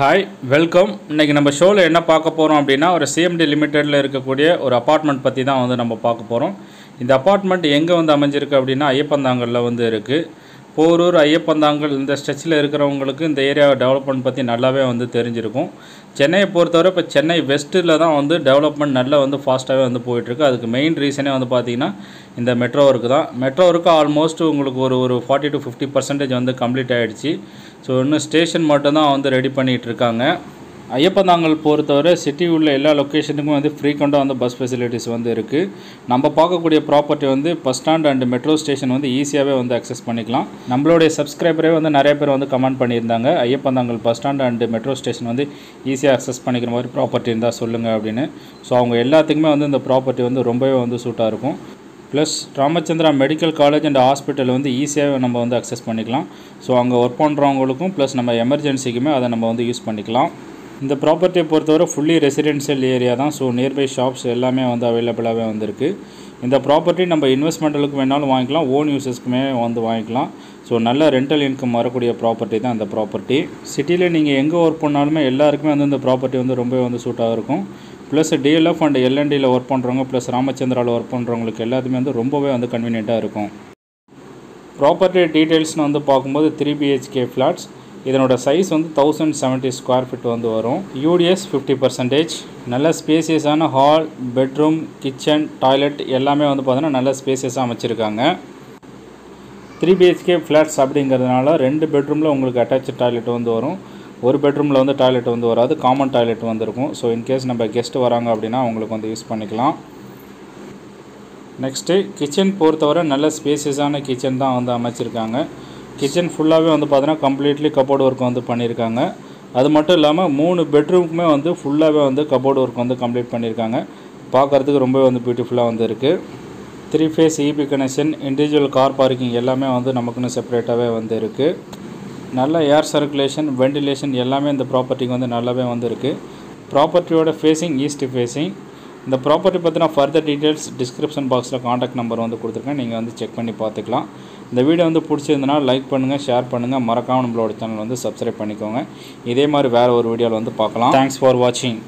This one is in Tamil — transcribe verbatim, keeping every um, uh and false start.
Hi, welcome. Now, நம்ம ஷோல என்ன பார்க்க போறோம் அப்படினா ஒரு C M D Limited ல இருக்கக்கூடிய ஒரு அபார்ட்மெண்ட் பத்தி தான் வந்து நம்ம பார்க்க போறோம். இந்த அபார்ட்மெண்ட் எங்க வந்து அமைஞ்சிருக்கு அப்படினா ஐயப்பந்தாங்கல்ல வந்து இருக்கு. போரூர் ஐயப்பந்தாங்கல் இந்த ஸ்ட்ரெட்ச்ல இருக்குறவங்களுக்கு இந்த ஏரியா டெவலப்மென்ட் பத்தி நல்லாவே வந்து தெரிஞ்சிருக்கும். சென்னையை பொறுத்தவரை இப்ப சென்னை வெஸ்ட்ல தான் வந்து டெவலப்மென்ட் நல்ல வந்து ஃபாஸ்ட்டாவே வந்து போயிட்டு இருக்கு. அதுக்கு மெயின் ரீசனே வந்து பாத்தீங்கன்னா இந்த மெட்ரோ வர்க் தான். மெட்ரோ வர்க் ஆல்மோஸ்ட் உங்களுக்கு ஒரு ஒரு forty to fifty percent வந்து கம்ப்ளீட் ஆயிடுச்சு. சோ இன்னும் ஸ்டேஷன் மட்டும் தான் வந்து ரெடி பண்ணிட்டு இருக்காங்க. ஐயப்பந்தாங்கல் பொறுத்தவரை சிட்டி உள்ள எல்லா லொகேஷனுக்கும் வந்து ஃப்ரீக்வெண்டா வந்து பஸ் ஃபெசிலிட்டிஸ் வந்து இருக்கு. நம்ம பார்க்கக்கூடிய ப்ராப்பர்ட்டி வந்து bus stand and metro station வந்து ஈஸியாவே வந்து அக்சஸ் பண்ணிக்கலாம். நம்மளுடைய சப்ஸ்கிரைபரே வந்து நிறைய பேர் வந்து கமெண்ட் பண்ணியிருந்தாங்க, Ayyappanthangal bus stand and metro station வந்து ஈஸியா அக்சஸ் பண்ணிக்கிற மாதிரி ப்ராப்பர்ட்டி இருந்தா சொல்லுங்க அப்படின்னு. சோ அவங்க எல்லாத்துக்குமே வந்து இந்த ப்ராப்பர்ட்டி வந்து ரொம்பவே வந்து சூட்டா இருக்கும். Plus Ramachandra medical college and hospital வந்து ஈஸியாக நம்ம வந்து அக்சஸ் பண்ணிக்கலாம். ஸோ அங்கே ஒர்க் பண்ணுறவங்களுக்கும் ப்ளஸ் நம்ம எமர்ஜென்சிக்குமே அதை நம்ம வந்து யூஸ் பண்ணிக்கலாம். இந்த ப்ராப்பர்ட்டியை பொறுத்தவரை ஃபுல்லி ரெசிடென்ஷியல் ஏரியா தான். ஸோ நியர்பை ஷாப்ஸ் எல்லாமே வந்து அவைலபிளாகவே வந்திருக்கு. இந்த ப்ராப்பர்ட்டி நம்ம இன்வெஸ்ட்மெண்ட்டுக்கு வேணாலும் வாங்கிக்கலாம், ஓன் யூசஸ்க்குமே வந்து வாங்கிக்கலாம். ஸோ நல்ல ரெண்டல் இன்கம் வரக்கூடிய ப்ராப்பர்ட்டி தான் இந்த ப்ராப்பர்ட்டி. சிட்டியில் நீங்கள் எங்கே ஒர்க் பண்ணாலுமே எல்லாருக்குமே வந்து இந்த ப்ராப்பர்ட்டி வந்து ரொம்பவே வந்து சூட்டாக இருக்கும். Plus D L F and L and D work பண்ணுறவங்க ப்ளஸ் ராமச்சந்திராவில் ஒர்க் பண்ணுறவங்களுக்கு எல்லாத்துமே வந்து ரொம்பவே வந்து கன்வீனியண்ட்டாக இருக்கும். ப்ராப்பர்ட்டி டீட்டெயில்ஸ்னு வந்து பார்க்கும்போது த்ரீ பிஹெச்கே ஃப்ளாட்ஸ், இதனோட சைஸ் வந்து தௌசண்ட் செவன்ட்டி ஸ்கொயர் ஃபீட் வந்து வரும். யூடிஎஸ் ஃபிஃப்டி பர்சன்டேஜ், நல்ல ஸ்பேசியஸான ஹால், பெட்ரூம், கிச்சன், டாய்லெட் எல்லாமே வந்து பார்த்தீங்கன்னா நல்ல ஸ்பேசியஸாக அமைச்சிருக்காங்க. த்ரீ பிஹெச்கே ஃப்ளாட்ஸ் அப்படிங்கிறதுனால ரெண்டு பெட்ரூமில் உங்களுக்கு அட்டாச் டாய்லெட் வந்து வரும். ஒரு பெட்ரூமில் வந்து டாய்லெட் வந்து வராது, காமன் டாய்லெட் வந்துருக்கும். ஸோ இன்கேஸ் நம்ம கெஸ்ட்டு வராங்க அப்படின்னா அவங்களுக்கு வந்து யூஸ் பண்ணிக்கலாம். நெக்ஸ்ட்டு கிச்சன் பொறுத்தவரை நல்ல ஸ்பேசியஸான கிச்சன் தான் வந்து அமைச்சிருக்காங்க. கிச்சன் ஃபுல்லாகவே வந்து பார்த்தீங்கன்னா கம்ப்ளீட்லி கபோர்டு ஒர்க் வந்து பண்ணியிருக்காங்க. அது மட்டும் இல்லாமல் மூணு பெட்ரூமுக்குமே வந்து ஃபுல்லாகவே வந்து கபோர்டு ஒர்க் வந்து கம்ப்ளீட் பண்ணியிருக்காங்க. பார்க்குறதுக்கு ரொம்பவே வந்து பியூட்டிஃபுல்லாக வந்து இருக்குது. Three phase E P connection, individual car parking எல்லாமே வந்து நமக்குன்னு செப்பரேட்டாகவே வந்து இருக்குது. நல்ல ஏர் சர்க்குலேஷன், வெண்டிலேஷன் எல்லாமே இந்த ப்ராப்பர்ட்டிக்கு வந்து நல்லாவே வந்துருக்கு. ப்ராப்பர்ட்டியோட ஃபேஸிங் ஈஸ்ட் ஃபேஸிங். இந்த ப்ராப்பர்ட்டி பற்றின ஃபர்தர் டீட்டெயில்ஸ் டிஸ்கிரிப்ஷன் பாக்ஸில் காண்டாக்ட் நம்பர் வந்து கொடுத்துருக்கேன், நீங்கள் வந்து செக் பண்ணி பார்த்துக்கலாம். இந்த வீடியோ வந்து பிடிச்சிருந்தனா லைக் பண்ணுங்கள், ஷேர் பண்ணுங்கள், மறக்காமல் நம்மளோட சேனல் வந்து சப்ஸ்கிரைப் பண்ணிக்கோங்க. இதே மாதிரி வேறு ஒரு வீடியோவில் வந்து பார்க்கலாம். தேங்க்ஸ் ஃபார் வாட்சிங்.